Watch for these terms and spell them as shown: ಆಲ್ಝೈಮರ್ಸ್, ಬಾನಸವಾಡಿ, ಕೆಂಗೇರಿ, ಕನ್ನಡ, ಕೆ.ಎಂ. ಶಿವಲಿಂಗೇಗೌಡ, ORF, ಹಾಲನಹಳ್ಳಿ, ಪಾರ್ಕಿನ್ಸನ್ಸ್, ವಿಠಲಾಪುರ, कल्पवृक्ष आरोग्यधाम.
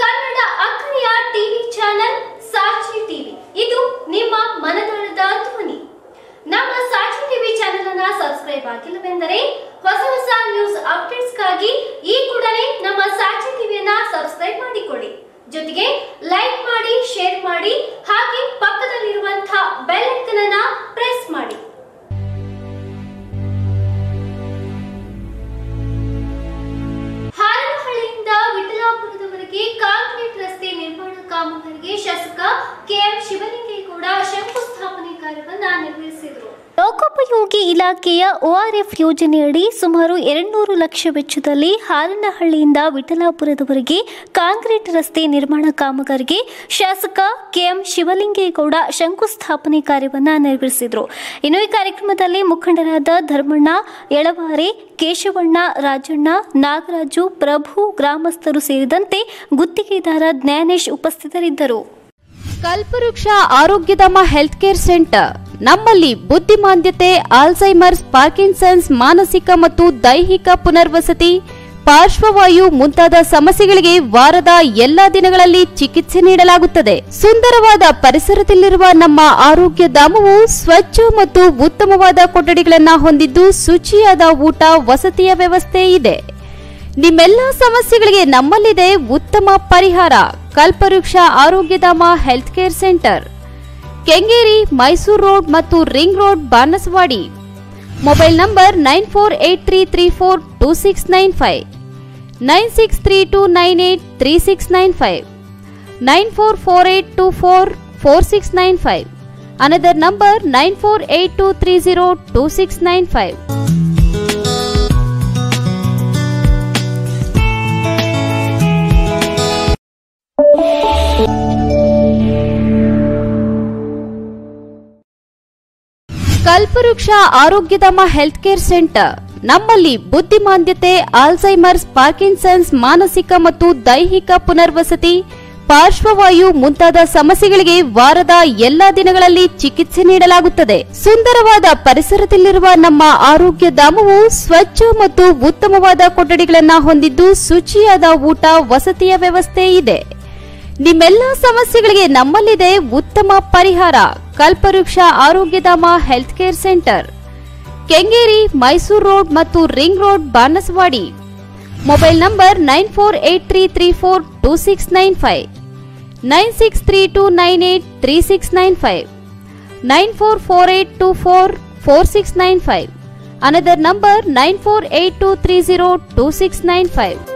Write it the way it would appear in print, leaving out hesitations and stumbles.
ಕನ್ನಡ ಅಖರಿಯ TV channel Sakshi TV ಇದು ನಿಮ್ಮ ಮನದಾಳದ ಧ್ವನಿ ನಮ್ಮ ಸಾಕ್ಷಿ ಟಿವಿ ಚಾನೆಲ್ ಅನ್ನು ಸಬ್ಸ್ಕ್ರೈಬ್ ಆಗಿಲ್ಲವೆಂದರೆ ಹೊಸ ಹೊಸ ನ್ಯೂಸ್ ಅಪ್ಡೇಟ್ಸ್ ಗಾಗಿ ಈ ಕೂಡಲೇ ನಮ್ಮ ಸಾಕ್ಷಿ ಟಿವಿಯನ್ನು ಸಬ್ಸ್ಕ್ರೈಬ್ ಮಾಡಿಕೊಳ್ಳಿ ಜೊತೆಗೆ ಲೈಕ್ ಮಾಡಿ ಶೇರ್ ಮಾಡಿ ಹಾಗೆ ಪಕ್ಕದಲ್ಲಿರುವಂತ ಬೆಲ್ ಐಕಾನ್ ಅನ್ನು ಪ್ರೆಸ್ ಮಾಡಿ शासक के.एಂ. ಶಿವಲಿಂಗೇಗೌಡ ಶಂಕುಸ್ಥಾಪನೆ ಕಾರ್ಯವನ್ನು ನೆರವೇರಿಸಿದರು ಲೋಕೋಪಯೋಗಿ ಇಲಾಖೆಯ ORF ಯೋಜನೆಯಡಿ ಸುಮಾರು 200 ಲಕ್ಷ ವೆಚ್ಚದಲ್ಲಿ ಹಾಲನಹಳ್ಳಿಯಿಂದ ವಿಠಲಾಪುರದವರೆಗೆ ಕಾಂಕ್ರೀಟ್ ರಸ್ತೆ ನಿರ್ಮಾಣ ಕಾಮಗಾರಿಗೆ ಶಾಸಕ ಕೆ.ಎಂ. ಶಿವಲಿಂಗೇಗೌಡ ಶಂಕುಸ್ಥಾಪನೆ ಕಾರ್ಯವನ್ನು ನೆರವೇರಿಸಿದರು. ಇನ್ನು ಈ ಕಾರ್ಯಕ್ರಮದಲ್ಲಿ ಮುಖಂಡರಾದ ಧರ್ಮಣ್ಣ, ಯಳವಾರೆ, ಕೇಶವಣ್ಣ, ರಾಜಣ್ಣ, ನಾಗರಾಜು, ಪ್ರಭು, ಗ್ರಾಮಸ್ಥರು ಸೇರಿದಂತೆ ಗುತ್ತಿಗೆದಾರ ಜ್ಞಾನೇಶ್ ಉಪಸ್ಥಿತರಿದ್ದರು. ಕಲ್ಪವೃಕ್ಷ ಆರೋಗ್ಯಧಾಮ ಹೆಲ್ತ್ ಕೇರ್ ಸೆಂಟರ್ ನಮ್ಮಲ್ಲಿ ಬುದ್ಧಿಮಾಂದ್ಯತೆ, ಆಲ್ಝೈಮರ್ಸ್, ಪಾರ್ಕಿನ್ಸನ್ಸ್, ಮಾನಸಿಕ ಮತ್ತು ದೈಹಿಕ ಪುನರ್ವಸತಿ, ಪಾರ್ಶ್ವವಾಯು ಮುಂತಾದ ಸಮಸ್ಯೆಗಳಿಗೆ ವಾರದ ಎಲ್ಲಾ ದಿನಗಳಲ್ಲಿ ಚಿಕಿತ್ಸೆ ನೀಡಲಾಗುತ್ತದೆ. ಸುಂದರವಾದ ಪರಿಸರದಲ್ಲಿರುವ ನಮ್ಮ ಆರೋಗ್ಯ ಧಾಮವು ಸ್ವಚ್ಛ ಮತ್ತು ಉತ್ತಮವಾದ ಕೊಠಡಿಗಳನ್ನು ಹೊಂದಿದ್ದು ಶುಚಿಯಾದ ಊಟ, ವಸತಿಯ ವ್ಯವಸ್ಥೆ ಇದೆ. ನಿಮ್ಮೆಲ್ಲಾ ಸಮಸ್ಯೆಗಳಿಗೆ ನಮ್ಮಲ್ಲಿದೆ ಉತ್ತಮ ಪರಿಹಾರ. Kalpavriksha Arogyadhama health care centre, ಕೆಂಗೇರಿ, Mysuru road ಮತ್ತು ring road, ಬಾನಸವಾಡಿ. Mobile number 9483342695, 9632983695, 9448244695. Another number 9482302695. ಕಲ್ಪವೃಕ್ಷ ಆರೋಗ್ಯಧಾಮ ಹೆಲ್ತ್ ಕೇರ್ ಸೆಂಟರ್ ನಮ್ಮಲ್ಲಿ ಬುದ್ಧಿಮಾಂದ್ಯತೆ, ಆಲ್ಝೈಮರ್ಸ್, ಪಾರ್ಕಿನ್ಸನ್ಸ್, ಮಾನಸಿಕ ಮತ್ತು ದೈಹಿಕ ಪುನರ್ವಸತಿ, ಪಾರ್ಶ್ವವಾಯು ಮುಂತಾದ ಸಮಸ್ಯೆಗಳಿಗೆ ವಾರದ ಎಲ್ಲಾ ದಿನಗಳಲ್ಲಿ ಚಿಕಿತ್ಸೆ ನೀಡಲಾಗುತ್ತದೆ. ಸುಂದರವಾದ ಪರಿಸರದಲ್ಲಿರುವ ನಮ್ಮ ಆರೋಗ್ಯ ಧಾಮವು ಸ್ವಚ್ಛ ಮತ್ತು ಉತ್ತಮವಾದ ಕೊಠಡಿಗಳನ್ನು ಹೊಂದಿದ್ದು ಶುಚಿಯಾದ ಊಟ, ವಸತಿಯ ವ್ಯವಸ್ಥೆ ಇದೆ. ನಿಮ್ಮೆಲ್ಲಾ ಸಮಸ್ಯೆಗಳಿಗೆ ನಮ್ಮಲ್ಲಿದೆ ಉತ್ತಮ ಪರಿಹಾರ. Kalpavriksha Arogyadhama health care centre, ಕೆಂಗೇರಿ, Mysuru road ಮತ್ತು ring road, ಬಾನಸವಾಡಿ. Mobile number 9483342695, 9632983695, 9448244695. Another number 9482302695.